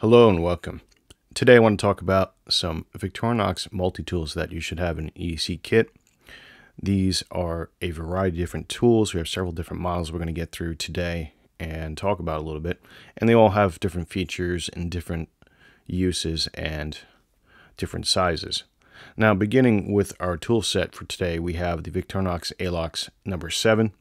Hello and welcome. Today I want to talk about some Victorinox multi-tools that you should have in an EDC kit. These are a variety of different tools. We have several different models we're going to get through today and talk about a little bit. And they all have different features and different uses and different sizes. Now, beginning with our tool set for today, we have the Victorinox ALOX number 7.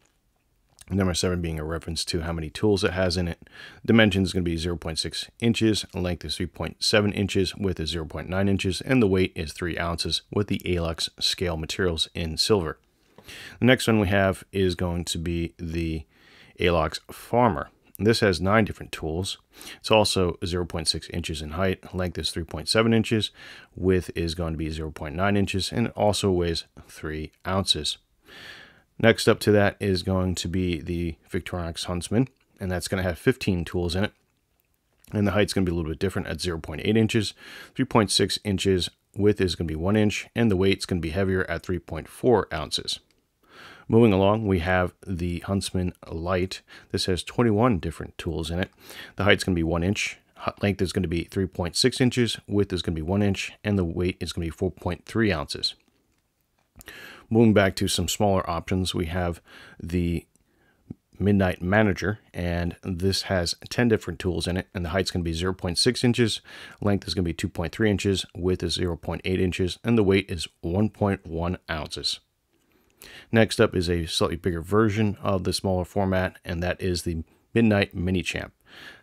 Number 7 being a reference to how many tools it has in it. Dimension is going to be 0.6 inches, length is 3.7 inches, width is 0.9 inches, and the weight is 3 ounces with the ALOX scale materials in silver. The next one we have is going to be the ALOX Farmer. This has 9 different tools. It's also 0.6 inches in height, length is 3.7 inches, width is going to be 0.9 inches, and it also weighs 3 ounces. Next up to that is going to be the Victorinox Huntsman, and that's going to have 15 tools in it. And the height's going to be a little bit different at 0.8 inches, 3.6 inches, width is going to be 1 inch, and the weight's going to be heavier at 3.4 ounces. Moving along, we have the Huntsman Lite. This has 21 different tools in it. The height's going to be 1 inch, length is going to be 3.6 inches, width is going to be 1 inch, and the weight is going to be 4.3 ounces. Moving back to some smaller options, we have the Midnight Manager, and this has 10 different tools in it, and the height's going to be 0.6 inches, length is going to be 2.3 inches, width is 0.8 inches, and the weight is 1.1 ounces. Next up is a slightly bigger version of the smaller format, and that is the Midnight Mini Champ.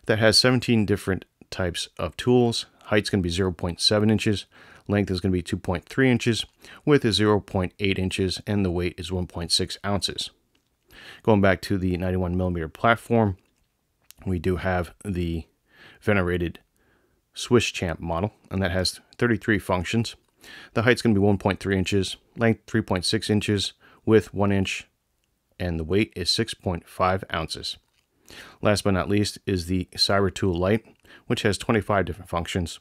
That has 17 different types of tools. Height's going to be 0.7 inches, length is going to be 2.3 inches, width is 0.8 inches, and the weight is 1.6 ounces. Going back to the 91mm platform, we do have the venerated Swiss Champ model, and that has 33 functions. The height's going to be 1.3 inches, length 3.6 inches, width 1 inch, and the weight is 6.5 ounces. Last but not least is the CyberTool Lite, which has 25 different functions.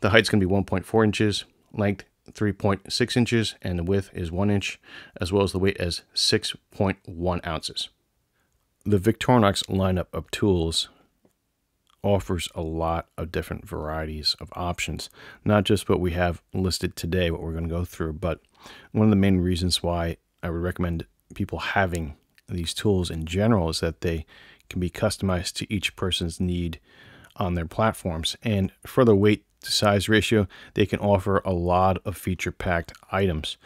The height's going to be 1.4 inches, length 3.6 inches, and the width is 1 inch, as well as the weight as 6.1 ounces. The Victorinox lineup of tools offers a lot of different varieties of options, not just what we have listed today, what we're going to go through, but one of the main reasons why I would recommend people having these tools in general is that they can be customized to each person's need on their platforms, and for the weight to size ratio, they can offer a lot of feature-packed items,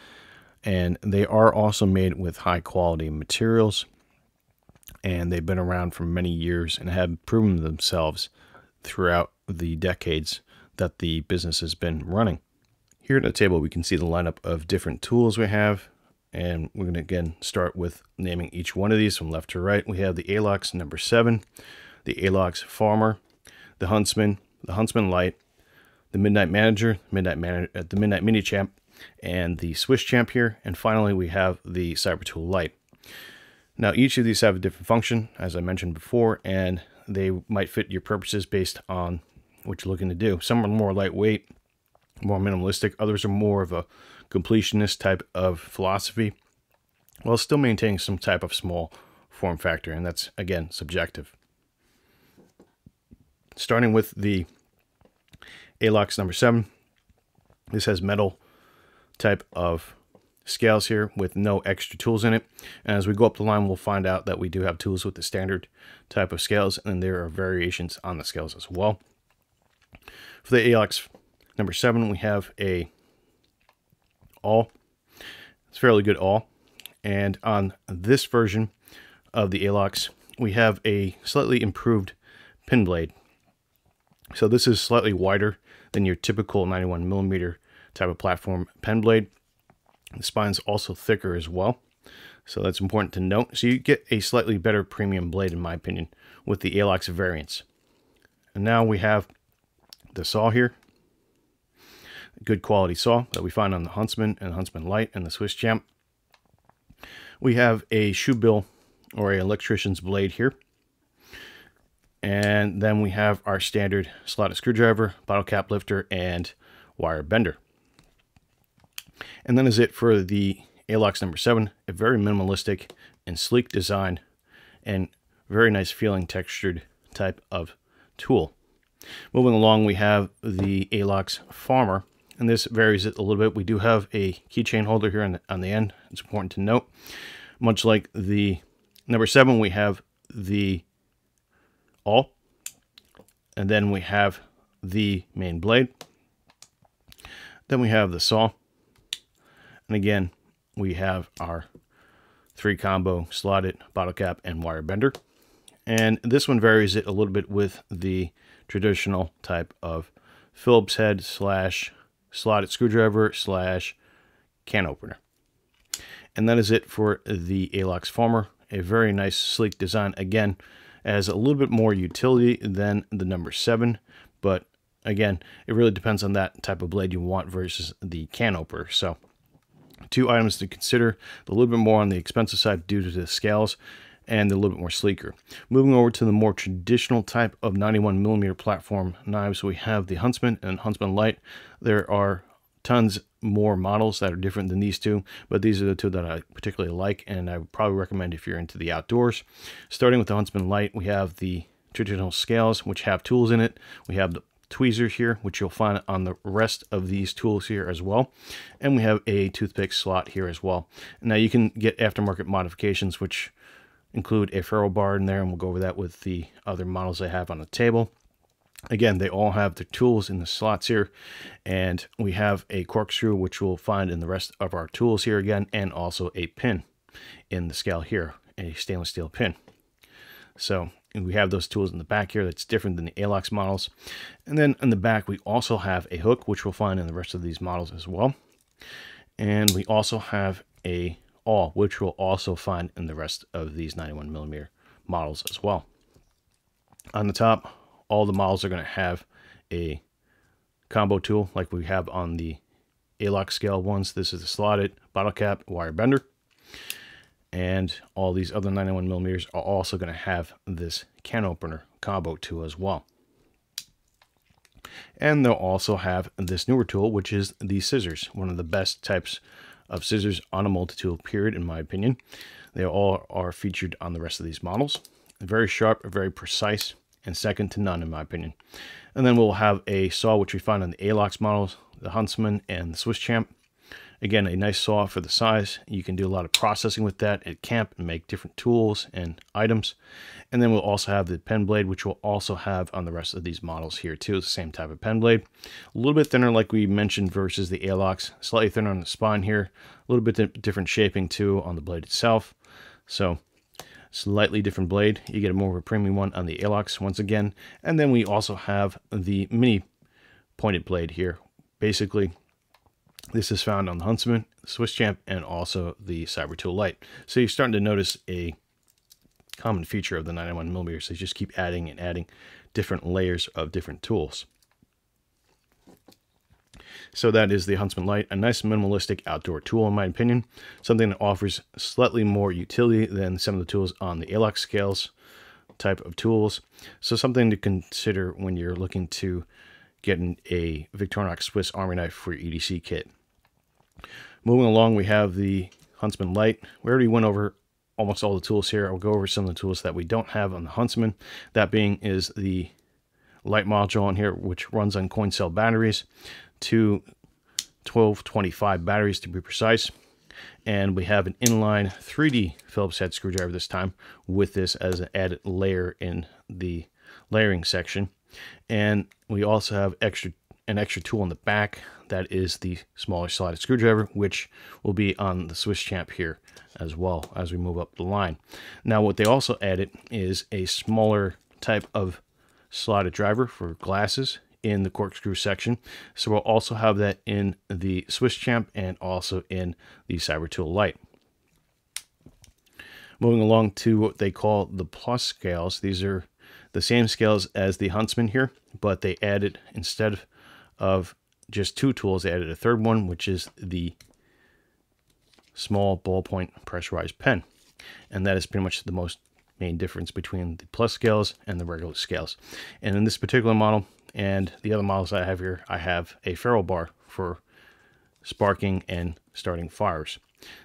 and they are also made with high-quality materials, and they've been around for many years and have proven themselves throughout the decades that the business has been running. Here at the table, we can see the lineup of different tools we have, and we're going to again start with naming each one of these from left to right. We have the ALOX number 7, the ALOX Farmer, the Huntsman Lite, the Midnight Manager, the Midnight Mini Champ, and the Swiss Champ here. And finally, we have the CyberTool Lite. Now, each of these have a different function, as I mentioned before, and they might fit your purposes based on what you're looking to do. Some are more lightweight, more minimalistic. Others are more of a completionist type of philosophy, while still maintaining some type of small form factor. And that's, again, subjective. Starting with the ALOX number 7, this has metal type of scales here with no extra tools in it. And as we go up the line, we'll find out that we do have tools with the standard type of scales, and there are variations on the scales as well. For the ALOX number 7, we have a awl. It's fairly good awl. And on this version of the ALOX, we have a slightly improved pin blade. So this is slightly wider than your typical 91mm type of platform pen blade. The spine's also thicker as well, so that's important to note. So you get a slightly better premium blade, in my opinion, with the ALOX variants. And now we have the saw here. A good quality saw that we find on the Huntsman and the Huntsman Lite and the Swiss Champ. We have a shoe bill or an electrician's blade here. And then we have our standard slotted screwdriver, bottle cap lifter, and wire bender. And that is it for the ALOX number 7, a very minimalistic and sleek design and very nice feeling textured type of tool. Moving along, we have the ALOX Farmer, and this varies it a little bit. We do have a keychain holder here on the end. It's important to note. Much like the number 7, we have the awl, and then we have the main blade. Then we have the saw, and again, we have our 3 combo slotted bottle cap and wire bender. And this one varies it a little bit with the traditional type of Phillips head / slotted screwdriver / can opener. And that is it for the ALOX Farmer. A very nice sleek design. Again, has a little bit more utility than the number 7, but again, it really depends on that type of blade you want versus the can opener. So 2 items to consider, a little bit more on the expensive side due to the scales, and a little bit more sleeker. Moving over to the more traditional type of 91mm platform knives, we have the Huntsman and Huntsman Lite. There are tons more models that are different than these two, but these are the two that I particularly like, and I would probably recommend if you're into the outdoors. Starting with the Huntsman Lite, we have the traditional scales, which have tools in it. We have the tweezers here, which you'll find on the rest of these tools here as well, and we have a toothpick slot here as well. Now you can get aftermarket modifications, which include a ferrule bar in there, and we'll go over that with the other models I have on the table. Again, they all have their tools in the slots here, and we have a corkscrew, which we'll find in the rest of our tools here again, and also a pin in the scale here, a stainless steel pin. So we have those tools in the back here that's different than the ALOX models. And then in the back, we also have a hook, which we'll find in the rest of these models as well. And we also have a awl, which we'll also find in the rest of these 91mm models as well. On the top, all the models are going to have a combo tool like we have on the ALOX scale ones. This is the slotted bottle cap wire bender. And all these other 91mm are also going to have this can opener combo tool as well. And they'll also have this newer tool, which is the scissors, one of the best types of scissors on a multi-tool period, in my opinion. They all are featured on the rest of these models. Very sharp, very precise, and second to none, in my opinion. And then we'll have a saw, which we find on the ALOX models, the Huntsman and the Swiss Champ. Again, a nice saw for the size. You can do a lot of processing with that at camp and make different tools and items. And then we'll also have the pen blade, which we'll also have on the rest of these models here too. It's the same type of pen blade. A little bit thinner, like we mentioned, versus the ALOX. Slightly thinner on the spine here. A little bit different shaping too on the blade itself. So slightly different blade. You get more of a premium one on the ALOX once again. And then we also have the mini pointed blade here. Basically, this is found on the Huntsman, Swiss Champ, and also the CyberTool Lite. So you're starting to notice a common feature of the 91mm. They just keep adding and adding different layers of different tools. So that is the Huntsman Lite, a nice minimalistic outdoor tool in my opinion. Something that offers slightly more utility than some of the tools on the ALOX scales type of tools. So something to consider when you're looking to getting a Victorinox Swiss Army Knife for your EDC kit. Moving along, we have the Huntsman Lite. We already went over almost all the tools here. I'll go over some of the tools that we don't have on the Huntsman. That being is the light module on here, which runs on coin cell batteries, 2 1225 batteries to be precise. And we have an inline 3D Phillips head screwdriver this time, with this as an added layer in the layering section. And we also have an extra tool in the back, that is the smaller slotted screwdriver, which will be on the Swiss Champ here as well as we move up the line. Now what they also added is a smaller type of slotted driver for glasses in the corkscrew section. So we'll also have that in the Swiss Champ and also in the CyberTool Lite. Moving along to what they call the plus scales. These are the same scales as the Huntsman here, but they added, instead of just 2 tools, they added a 3rd one, which is the small ballpoint pressurized pen. And that is pretty much the main difference between the plus scales and the regular scales. And in this particular model and the other models I have here, I have a ferrule bar for sparking and starting fires.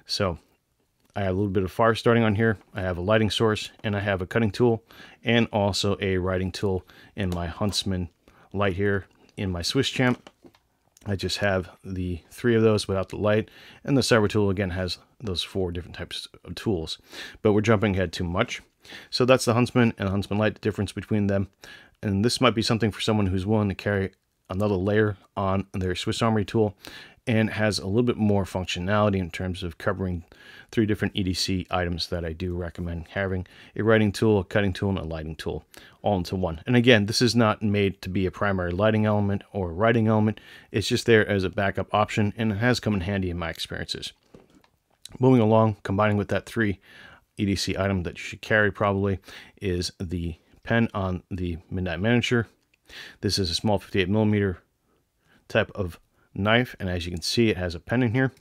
So I have a little bit of fire starting on here. I have a lighting source, and I have a cutting tool, and also a writing tool in my Huntsman light here in my Swiss Champ. I just have the three of those without the light, and the CyberTool again has those four different types of tools. But we're jumping ahead too much. So that's the Huntsman and the Huntsman Lite, the difference between them. And this might be something for someone who's willing to carry another layer on their Swiss Army tool, and has a little bit more functionality in terms of covering three different EDC items that I do recommend having: a writing tool, a cutting tool, and a lighting tool all into one. And again, this is not made to be a primary lighting element or writing element. It's just there as a backup option, and it has come in handy in my experiences. Moving along, combining with that three EDC item that you should carry probably is the pen on the Midnight Manager. This is a small 58mm type of knife, and as you can see, it has a pen in here.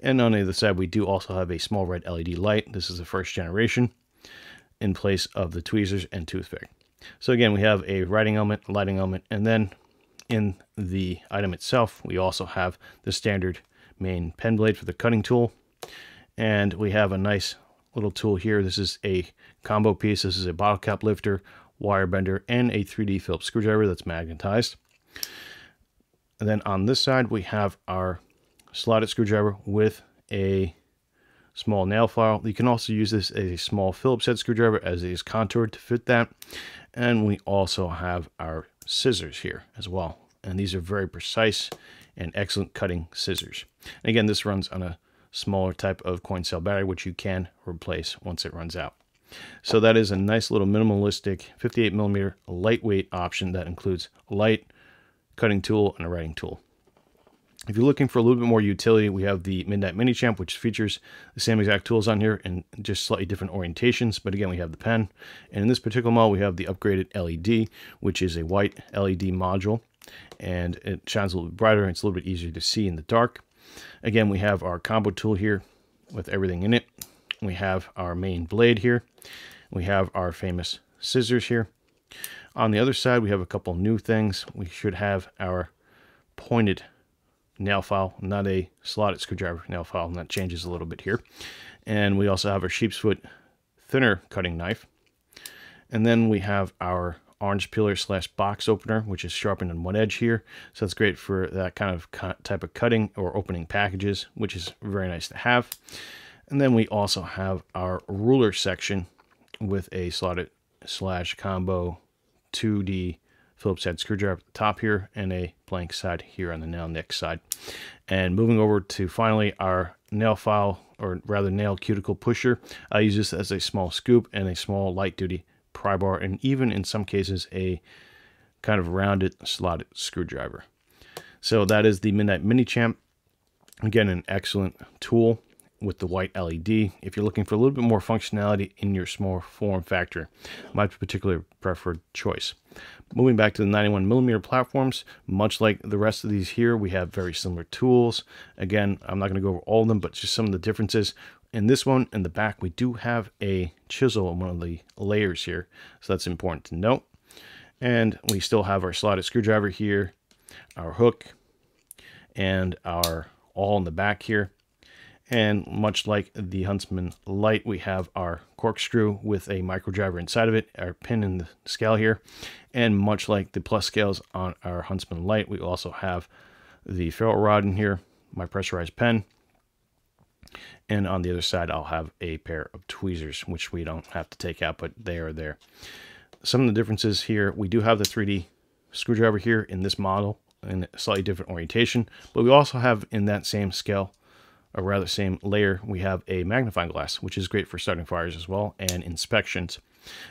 And on the other side, we do also have a small red LED light. This is the first generation, in place of the tweezers and toothpick. So again, we have a writing element, lighting element, and then in the item itself, we also have the standard main pen blade for the cutting tool. And we have a nice little tool here. This is a combo piece. This is a bottle cap lifter, wire bender, and a 3D Phillips screwdriver that's magnetized. And then on this side, we have our slotted screwdriver with a small nail file. You can also use this as a small Phillips head screwdriver, as it is contoured to fit that. And we also have our scissors here as well. And these are very precise and excellent cutting scissors. And again, this runs on a smaller type of coin cell battery, which you can replace once it runs out. So that is a nice little minimalistic 58mm lightweight option that includes light, cutting tool, and a writing tool. If you're looking for a little bit more utility, we have the Midnight Mini Champ, which features the same exact tools on here in just slightly different orientations. But again, we have the pen, and in this particular model, we have the upgraded LED, which is a white LED module, and it shines a little bit brighter, and it's a little bit easier to see in the dark. Again, we have our combo tool here with everything in it. We have our main blade here. We have our famous scissors here. On the other side, we have a couple new things. We should have our pointed nail file, not a slotted screwdriver nail file, and that changes a little bit here. And we also have our sheep's foot thinner cutting knife. And then we have our orange peeler slash box opener, which is sharpened on one edge here. So that's great for that kind of type of cutting or opening packages, which is very nice to have. And then we also have our ruler section with a slotted slash combo 2D Phillips head screwdriver at the top here, and a blank side here on the nail nick side. And moving over to finally our nail file, or rather nail cuticle pusher. I use this as a small scoop and a small light duty pry bar, and even in some cases a kind of rounded slotted screwdriver. So that is the Midnight Mini Champ. Again, an excellent tool with the white LED if you're looking for a little bit more functionality in your small form factor. My particular preferred choice. Moving back to the 91mm platforms, much like the rest of these here, we have very similar tools. Again, I'm not going to go over all of them, but just some of the differences. In this one, in the back, we do have a chisel in one of the layers here, so that's important to note. And we still have our slotted screwdriver here, our hook, and our awl in the back here. And much like the Huntsman Lite, we have our corkscrew with a microdriver inside of it, our pin in the scale here. And much like the plus scales on our Huntsman Lite, we also have the ferro rod in here, my pressurized pen. And on the other side, I'll have a pair of tweezers, which we don't have to take out, but they are there. Some of the differences here, we do have the 3D screwdriver here in this model in a slightly different orientation, but we also have in that same scale, or rather same layer, we have a magnifying glass, which is great for starting fires as well, and inspections.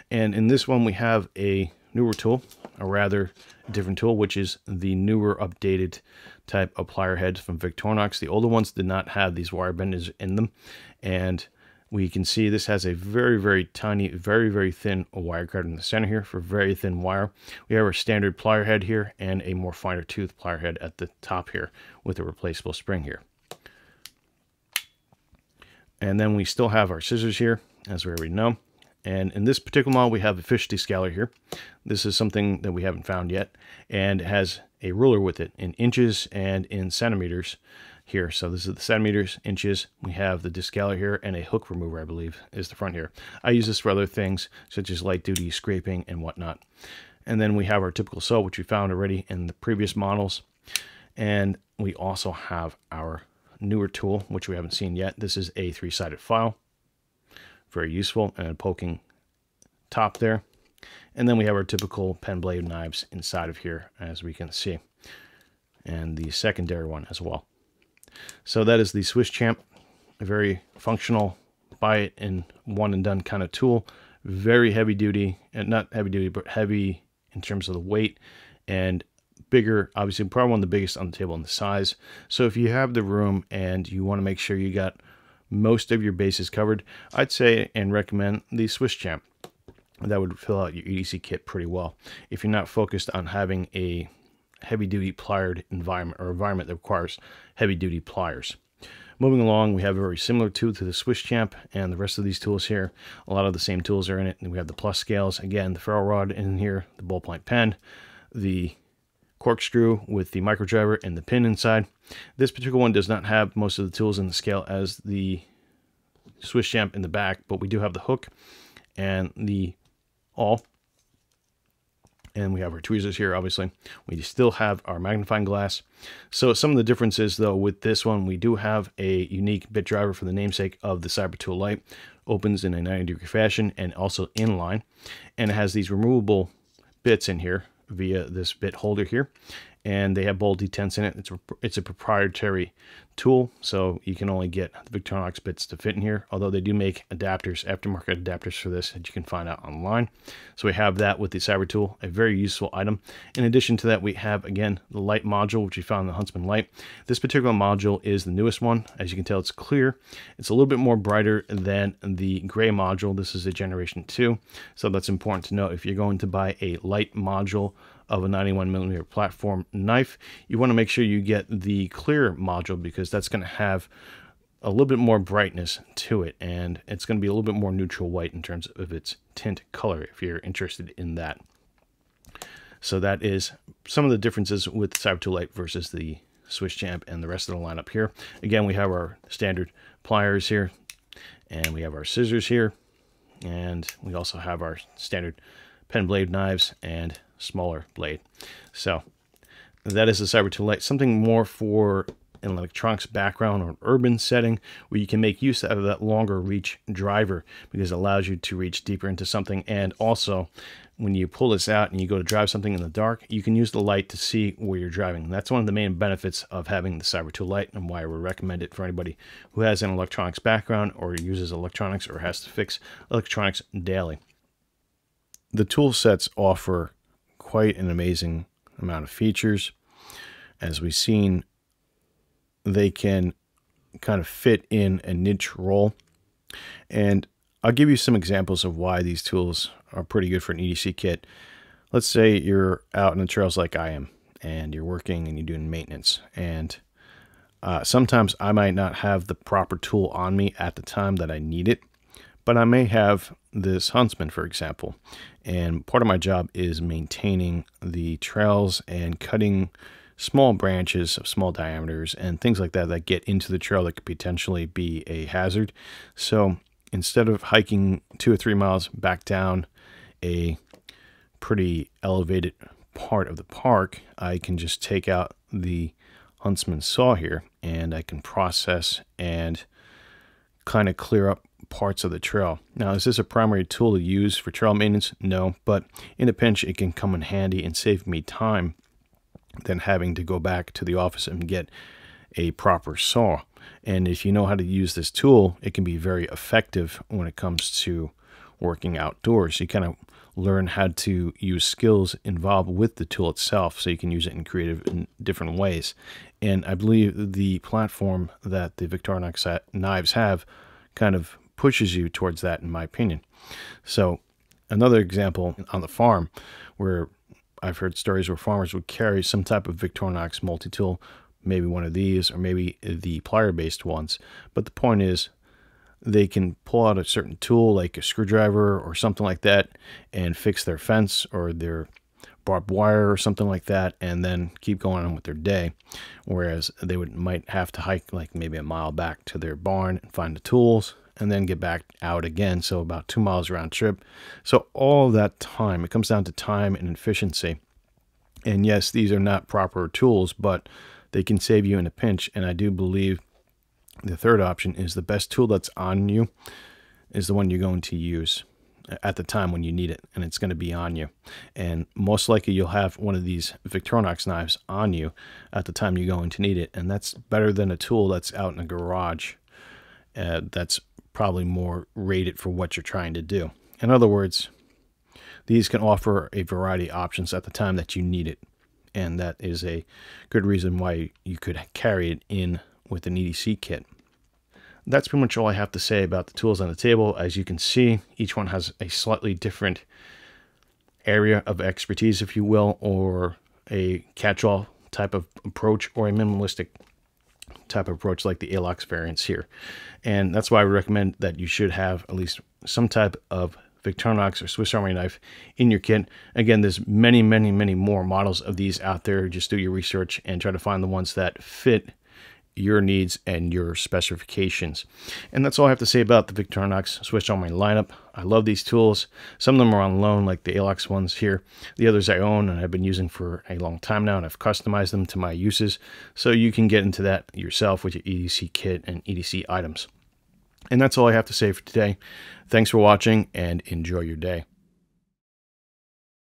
And in this one, we have a newer tool, or rather different tool, which is the newer updated type of plier heads from Victorinox. The older ones did not have these wire benders in them. And we can see this has a very, very tiny, very, very thin wire guard in the center here for very thin wire. We have our standard plier head here and a more finer tooth plier head at the top here with a replaceable spring here. And then we still have our scissors here, as we already know. And in this particular model, we have a efficiency scaler here. This is something that we haven't found yet, and it has a ruler with it in inches and in centimeters here. So this is the centimeters, inches. We have the descaler here, and a hook remover, I believe, is the front here. I use this for other things, such as light duty scraping and whatnot. And then we have our typical saw, which we found already in the previous models. And we also have our newer tool, which we haven't seen yet. This is a three-sided file, very useful, and a poking top there. And then we have our typical pen blade knives inside of here, as we can see, and the secondary one as well. So that is the Swiss Champ, a very functional, buy it in one and done kind of tool. Very heavy duty, and not heavy duty, but heavy in terms of the weight, and bigger, obviously probably one of the biggest on the table in the size. So if you have the room and you want to make sure you got most of your bases covered, I'd say and recommend the Swiss Champ. That would fill out your EDC kit pretty well. If you're not focused on having a heavy duty pliered environment, or environment that requires heavy duty pliers. Moving along, we have a very similar tool to the Swiss Champ and the rest of these tools here. A lot of the same tools are in it. And we have the plus scales, again, the ferro rod in here, the ball point pen, the corkscrew with the microdriver and the pin inside. This particular one does not have most of the tools in the scale as the Swiss Champ in the back, but we do have the hook and the awl. And we have our tweezers here, obviously. We still have our magnifying glass. So some of the differences, though, with this one, we do have a unique bit driver for the namesake of the CyberTool Lite. Opens in a 90-degree fashion and also inline. And it has these removable bits in here via this bit holder here. And they have bowl detents in it. It's a proprietary tool, so you can only get the Victorinox bits to fit in here, although they do make adapters, aftermarket adapters for this that you can find out online. So we have that with the CyberTool, a very useful item. In addition to that, we have, again, the Lite module, which we found in the Huntsman Lite. This particular module is the newest one. As you can tell, it's clear. It's a little bit more brighter than the gray module. This is a Generation 2, so that's important to know. If you're going to buy a Lite module of a 91mm platform knife, you want to make sure you get the clear module, because that's going to have a little bit more brightness to it, and it's going to be a little bit more neutral white in terms of its tint color, if you're interested in that. So that is some of the differences with CyberTool Lite versus the Swiss Champ and the rest of the lineup here. Again, we have our standard pliers here, and we have our scissors here, and we also have our standard pen blade knives and smaller blade. So that is the CyberTool Lite, something more for an electronics background or an urban setting, where you can make use out of that longer reach driver, because it allows you to reach deeper into something. And also, when you pull this out and you go to drive something in the dark, you can use the light to see where you're driving. And that's one of the main benefits of having the CyberTool Lite, and why I would recommend it for anybody who has an electronics background, or uses electronics, or has to fix electronics daily. The tool sets offer quite an amazing amount of features. As we've seen, they can kind of fit in a niche role. And I'll give you some examples of why these tools are pretty good for an EDC kit. Let's say you're out in the trails like I am, and you're working and you're doing maintenance. And sometimes I might not have the proper tool on me at the time that I need it, but I may have this Huntsman, for example, and part of my job is maintaining the trails and cutting small branches of small diameters and things like that that get into the trail that could potentially be a hazard. So instead of hiking 2 or 3 miles back down a pretty elevated part of the park, I can just take out the Huntsman saw here, and I can process and kind of clear up parts of the trail. Now, is this a primary tool to use for trail maintenance? No, but in a pinch, it can come in handy and save me time than having to go back to the office and get a proper saw. And if you know how to use this tool, it can be very effective when it comes to working outdoors. You kind of learn how to use skills involved with the tool itself, so you can use it in creative and different ways. And I believe the platform that the Victorinox knives have kind of pushes you towards that, in my opinion. So another example on the farm, where I've heard stories where farmers would carry some type of Victorinox multi-tool, maybe one of these, or maybe the plier-based ones. But the point is, they can pull out a certain tool, like a screwdriver or something like that, and fix their fence or their barbed wire or something like that, and then keep going on with their day. Whereas they might have to hike like maybe a mile back to their barn and find the tools, and then get back out again. So about 2 miles round trip. So all that time, it comes down to time and efficiency. And yes, these are not proper tools, but they can save you in a pinch. And I do believe the third option is the best tool that's on you is the one you're going to use at the time when you need it, and it's going to be on you. And most likely you'll have one of these Victorinox knives on you at the time you're going to need it. And that's better than a tool that's out in a garage that's probably more rated for what you're trying to do. In other words, these can offer a variety of options at the time that you need it. And that is a good reason why you could carry it in with an EDC kit. That's pretty much all I have to say about the tools on the table. As you can see, each one has a slightly different area of expertise, if you will, or a catch-all type of approach, or a minimalistic type of approach like the ALOX variants here. And that's why I would recommend that you should have at least some type of Victorinox or Swiss Army knife in your kit. Again, there's many, many, many more models of these out there. Just do your research and try to find the ones that fit your needs and your specifications. And that's all I have to say about the Victorinox Swiss Army lineup. I love these tools. Some of them are on loan, like the ALOX ones here. The others I own and I've been using for a long time now, and I've customized them to my uses. So you can get into that yourself with your EDC kit and EDC items. And that's all I have to say for today. Thanks for watching and enjoy your day.